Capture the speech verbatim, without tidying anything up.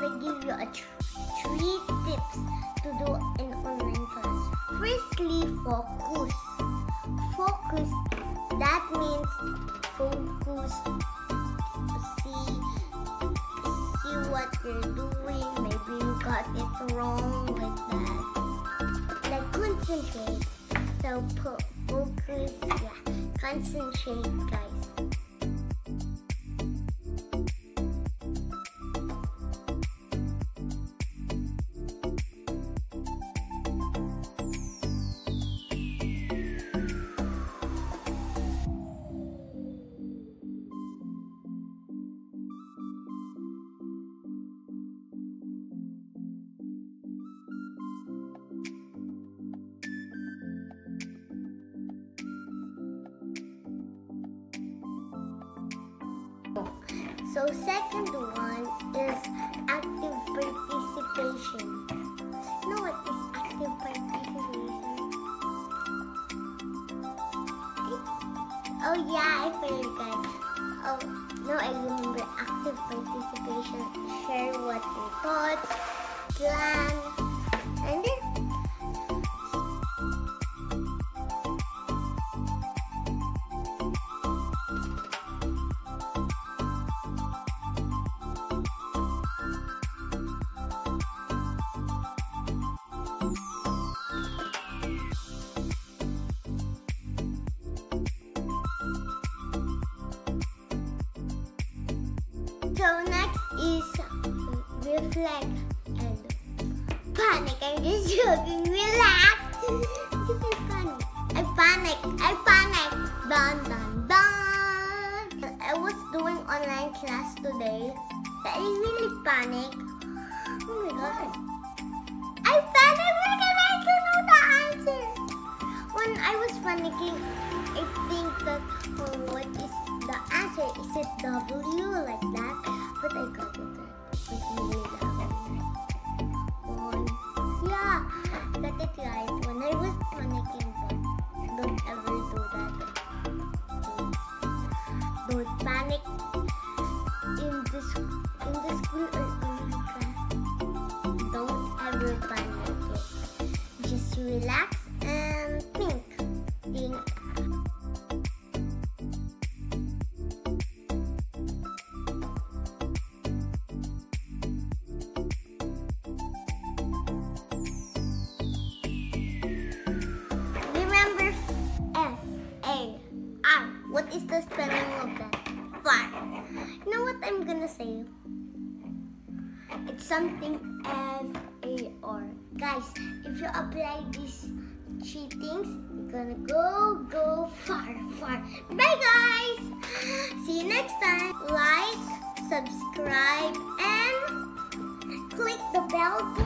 gonna give you a tr three tips to do an online class. Firstly, focus. Focus, that means focus. See, see what you're doing. Maybe you got it wrong with that. Like concentrate. So focus, yeah. Concentrate, guys. So second one is active participation. You know what is active participation? Oh yeah, I forgot. Oh, now I remember active participation. Share what you thought, plan, and then So next is reflect and panic. I'm just joking. Relax. This is funny. I panic. I panic. Dun dun dun. I was doing online class today. I really panic. Oh my god. I panic because I don't know the answer. When I was panicking, I think that oh, what is the answer? Is it W like that? But I got it right. Yeah, got it right. When I was panicking, don't ever do that. Don't panic in this in the school or in the class. Don't ever panic. Just relax and think. Think. What is the spelling of that? Far. You know what I'm gonna say? It's something F A R. Guys, if you apply these three things, you're gonna go, go far, far. Bye, guys! See you next time. Like, subscribe, and click the bell to